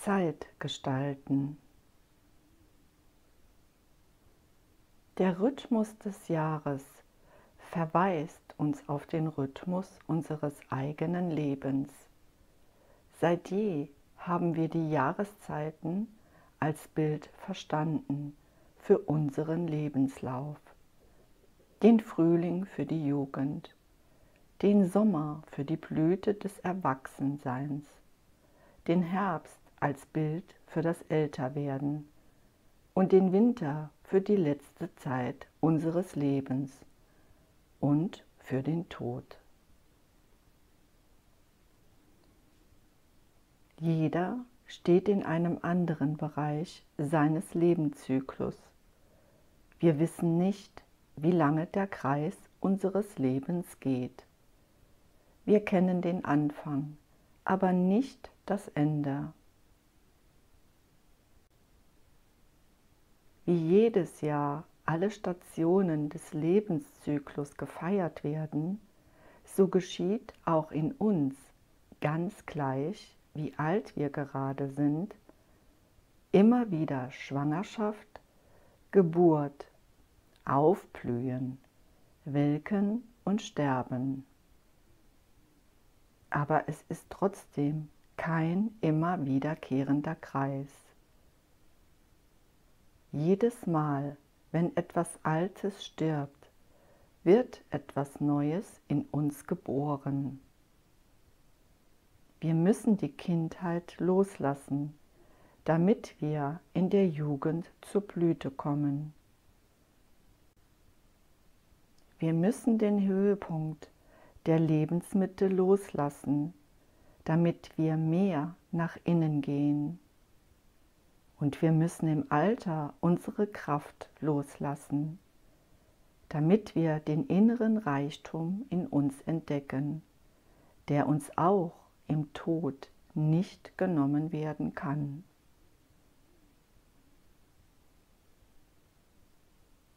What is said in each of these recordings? Zeit gestalten. Der Rhythmus des Jahres verweist uns auf den Rhythmus unseres eigenen Lebens. Seit je haben wir die Jahreszeiten als Bild verstanden für unseren Lebenslauf. Den Frühling für die Jugend, den Sommer für die Blüte des Erwachsenseins, den Herbst als Bild für das Älterwerden und den Winter für die letzte Zeit unseres Lebens und für den Tod. Jeder steht in einem anderen Bereich seines Lebenszyklus. Wir wissen nicht, wie lange der Kreis unseres Lebens geht. Wir kennen den Anfang, aber nicht das Ende. Wie jedes Jahr alle Stationen des Lebenszyklus gefeiert werden, so geschieht auch in uns ganz gleich, wie alt wir gerade sind, immer wieder Schwangerschaft, Geburt, Aufblühen, Welken und Sterben. Aber es ist trotzdem kein immer wiederkehrender Kreis. Jedes Mal, wenn etwas Altes stirbt, wird etwas Neues in uns geboren. Wir müssen die Kindheit loslassen, damit wir in der Jugend zur Blüte kommen. Wir müssen den Höhepunkt der Lebensmitte loslassen, damit wir mehr nach innen gehen. Und wir müssen im Alter unsere Kraft loslassen, damit wir den inneren Reichtum in uns entdecken, der uns auch im Tod nicht genommen werden kann.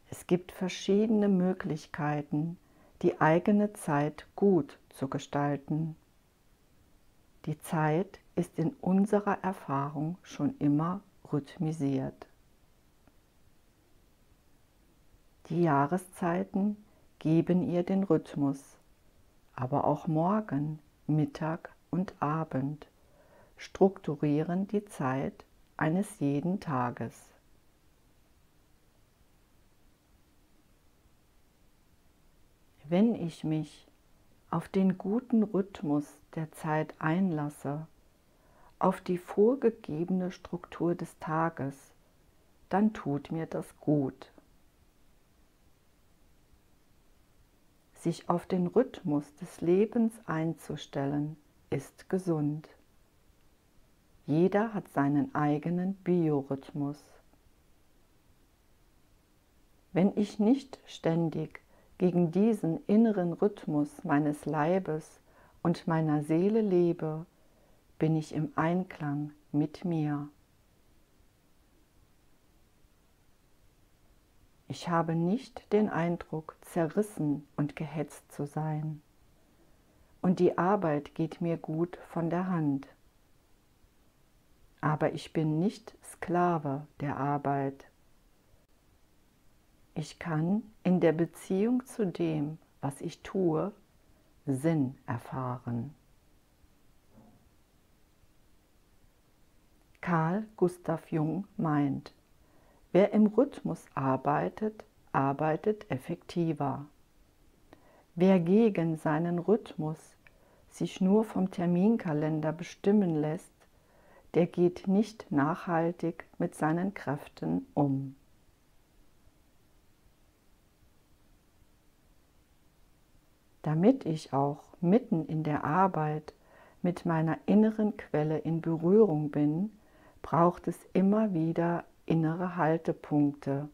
Es gibt verschiedene Möglichkeiten, die eigene Zeit gut zu gestalten. Die Zeit ist in unserer Erfahrung schon immer rhythmisiert. Die Jahreszeiten geben ihr den Rhythmus, aber auch morgen, Mittag und Abend strukturieren die Zeit eines jeden Tages. Wenn ich mich auf den guten Rhythmus der Zeit einlasse, auf die vorgegebene Struktur des Tages, dann tut mir das gut. Sich auf den Rhythmus des Lebens einzustellen, ist gesund. Jeder hat seinen eigenen Biorhythmus. Wenn ich nicht ständig gegen diesen inneren Rhythmus meines Leibes und meiner Seele lebe, bin ich im Einklang mit mir. Ich habe nicht den Eindruck, zerrissen und gehetzt zu sein. Und die Arbeit geht mir gut von der Hand. Aber ich bin nicht Sklave der Arbeit. Ich kann in der Beziehung zu dem, was ich tue, Sinn erfahren. Karl Gustav Jung meint, wer im Rhythmus arbeitet, arbeitet effektiver. Wer gegen seinen Rhythmus sich nur vom Terminkalender bestimmen lässt, der geht nicht nachhaltig mit seinen Kräften um. Damit ich auch mitten in der Arbeit mit meiner inneren Quelle in Berührung bin, braucht es immer wieder innere Haltepunkte,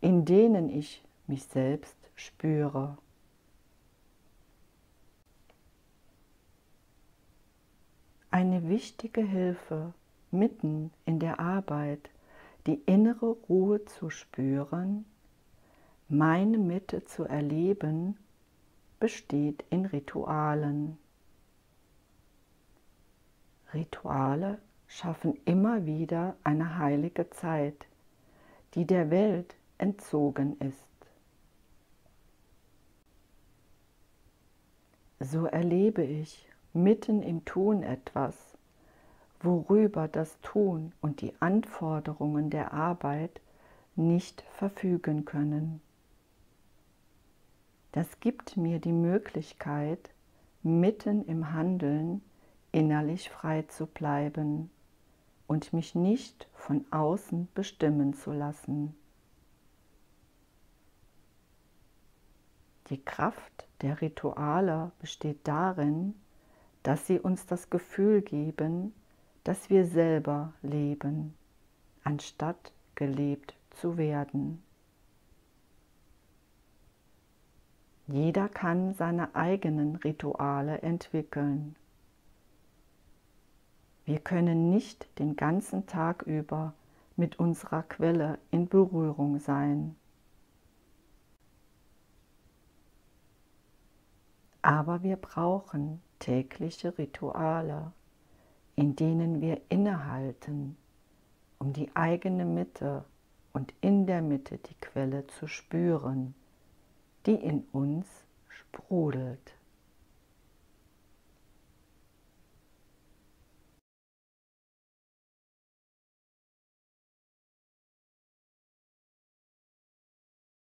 in denen ich mich selbst spüre. Eine wichtige Hilfe, mitten in der Arbeit die innere Ruhe zu spüren, meine Mitte zu erleben, besteht in Ritualen. Rituale schaffen immer wieder eine heilige Zeit, die der Welt entzogen ist. So erlebe ich mitten im Tun etwas, worüber das Tun und die Anforderungen der Arbeit nicht verfügen können. Das gibt mir die Möglichkeit, mitten im Handeln innerlich frei zu bleiben und mich nicht von außen bestimmen zu lassen. Die Kraft der Rituale besteht darin, dass sie uns das Gefühl geben, dass wir selber leben, anstatt gelebt zu werden. Jeder kann seine eigenen Rituale entwickeln. Wir können nicht den ganzen Tag über mit unserer Quelle in Berührung sein. Aber wir brauchen tägliche Rituale, in denen wir innehalten, um die eigene Mitte und in der Mitte die Quelle zu spüren, die in uns sprudelt.